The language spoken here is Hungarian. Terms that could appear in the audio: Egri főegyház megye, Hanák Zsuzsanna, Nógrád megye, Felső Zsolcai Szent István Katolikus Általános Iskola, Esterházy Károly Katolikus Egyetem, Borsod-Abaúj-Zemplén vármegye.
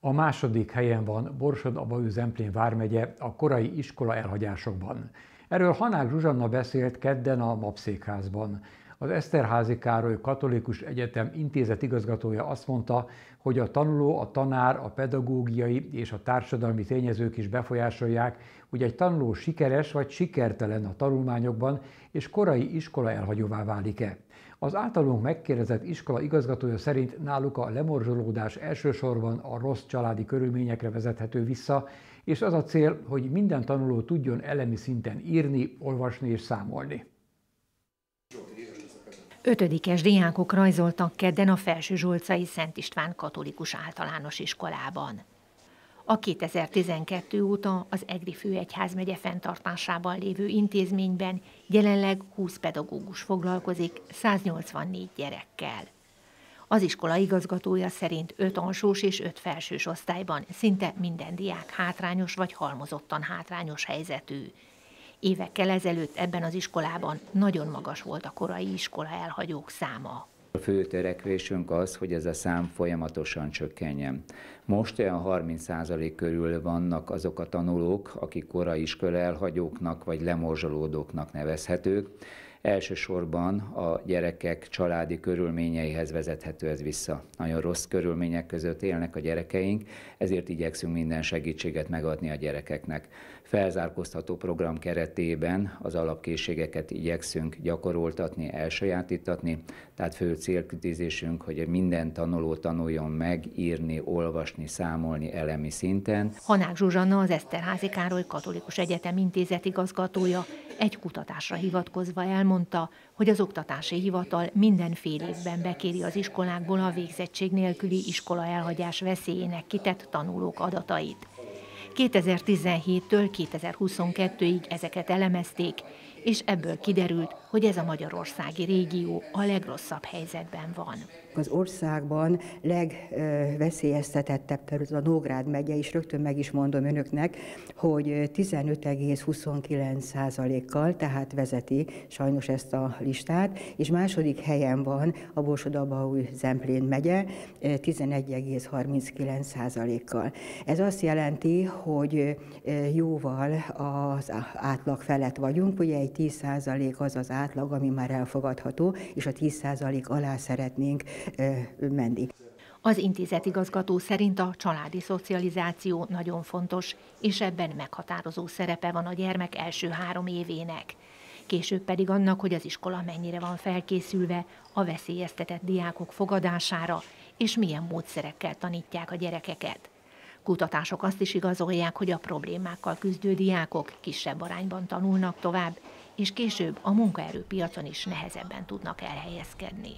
A második helyen van Borsod-Abaúj-Zemplén vármegye a korai iskola elhagyásokban. Erről Hanák Zsuzsanna beszélt kedden a Mapszékházban. Az Esterházy Károly Katolikus Egyetem intézetigazgatója azt mondta, hogy a tanuló, a tanár, a pedagógiai és a társadalmi tényezők is befolyásolják, hogy egy tanuló sikeres vagy sikertelen a tanulmányokban és korai iskola elhagyóvá válik-e. Az általunk megkérdezett iskola igazgatója szerint náluk a lemorzsolódás elsősorban a rossz családi körülményekre vezethető vissza, és az a cél, hogy minden tanuló tudjon elemi szinten írni, olvasni és számolni. Ötödikes diákok rajzoltak kedden a Felső Zsolcai Szent István Katolikus Általános Iskolában. A 2012 óta az Egri főegyház megye fenntartásában lévő intézményben jelenleg 20 pedagógus foglalkozik 184 gyerekkel. Az iskola igazgatója szerint 5 alsós és 5 felsős osztályban szinte minden diák hátrányos vagy halmozottan hátrányos helyzetű. Évekkel ezelőtt ebben az iskolában nagyon magas volt a korai iskola elhagyók száma. A fő törekvésünk az, hogy ez a szám folyamatosan csökkenjen. Most olyan 30% körül vannak azok a tanulók, akik korai iskola elhagyóknak vagy lemorzsolódóknak nevezhetők. Elsősorban a gyerekek családi körülményeihez vezethető ez vissza. Nagyon rossz körülmények között élnek a gyerekeink, ezért igyekszünk minden segítséget megadni a gyerekeknek. Felzárkóztató program keretében az alapkészségeket igyekszünk gyakoroltatni, elsajátítatni, tehát fő célkitűzésünk, hogy minden tanuló tanuljon meg írni, olvasni, számolni elemi szinten. Hanák Zsuzsanna, az Esterházy Károly Katolikus Egyetem intézetigazgatója egy kutatásra hivatkozva elmondta, hogy az oktatási hivatal minden fél évben bekéri az iskolákból a végzettség nélküli iskola elhagyás veszélyének kitett tanulók adatait. 2017-től 2022-ig ezeket elemezték, és ebből kiderült, hogy ez a magyarországi régió a legrosszabb helyzetben van. Az országban legveszélyeztetettebb terület a Nógrád megye, és rögtön meg is mondom önöknek, hogy 15,29%-kal, tehát vezeti sajnos ezt a listát, és második helyen van a Borsod-Abaúj-Zemplén megye 11,39%-kal. Ez azt jelenti, hogy jóval az átlag felett vagyunk, ugye egy 10% az az átlag, ami már elfogadható, és a 10% alá szeretnénk menni. Az intézetigazgató szerint a családi szocializáció nagyon fontos, és ebben meghatározó szerepe van a gyermek első 3 évének. Később pedig annak, hogy az iskola mennyire van felkészülve a veszélyeztetett diákok fogadására, és milyen módszerekkel tanítják a gyerekeket. Kutatások azt is igazolják, hogy a problémákkal küzdő diákok kisebb arányban tanulnak tovább, és később a munkaerőpiacon is nehezebben tudnak elhelyezkedni.